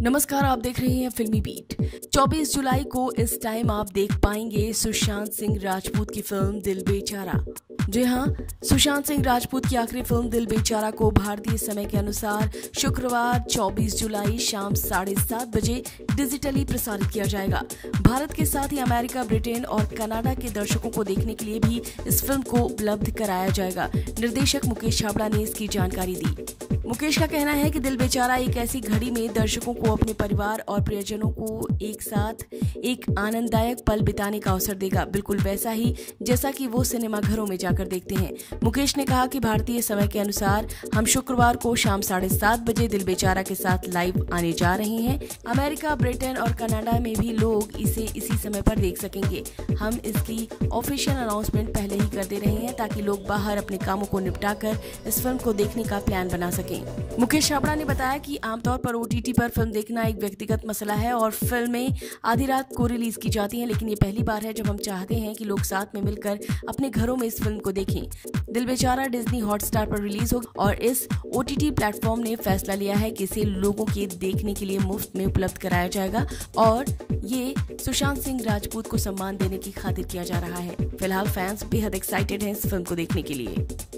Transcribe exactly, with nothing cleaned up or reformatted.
नमस्कार, आप देख रहे हैं फिल्मी बीट। चौबीस जुलाई को इस टाइम आप देख पाएंगे सुशांत सिंह राजपूत की फिल्म दिल बेचारा। जी हाँ, सुशांत सिंह राजपूत की आखिरी फिल्म दिल बेचारा को भारतीय समय के अनुसार शुक्रवार चौबीस जुलाई शाम साढ़े सात बजे डिजिटली प्रसारित किया जाएगा। भारत के साथ ही अमेरिका, ब्रिटेन और कनाडा के दर्शकों को देखने के लिए भी इस फिल्म को उपलब्ध कराया जाएगा। निर्देशक मुकेश छाबड़ा ने इसकी जानकारी दी। मुकेश का कहना है कि दिल बेचारा एक ऐसी घड़ी में दर्शकों को अपने परिवार और प्रियजनों को एक साथ एक आनंददायक पल बिताने का अवसर देगा, बिल्कुल वैसा ही जैसा कि वो सिनेमाघरों में जाकर देखते हैं। मुकेश ने कहा कि भारतीय समय के अनुसार हम शुक्रवार को शाम साढ़े सात बजे दिल बेचारा के साथ लाइव आने जा रहे हैं। अमेरिका, ब्रिटेन और कनाडा में भी लोग इसे इसी समय पर देख सकेंगे। हम इसकी ऑफिशियल अनाउंसमेंट पहले ही कर दे रहे हैं ताकि लोग बाहर अपने कामों को निपटा कर इस फिल्म को देखने का प्लान बना सकें। मुकेश छाबड़ा ने बताया कि आमतौर पर ओ टी टी पर फिल्म देखना एक व्यक्तिगत मसला है और फिल्में आधी रात को रिलीज की जाती हैं, लेकिन ये पहली बार है जब हम चाहते हैं कि लोग साथ में मिलकर अपने घरों में इस फिल्म को देखें। दिल बेचारा डिज्नी हॉटस्टार पर रिलीज होगी और इस ओ टी टी प्लेटफॉर्म ने फैसला लिया है कि इसे लोगों के देखने के लिए मुफ्त में उपलब्ध कराया जाएगा और ये सुशांत सिंह राजपूत को सम्मान देने की खातिर किया जा रहा है। फिलहाल फैंस बेहद एक्साइटेड हैं इस फिल्म को देखने के लिए।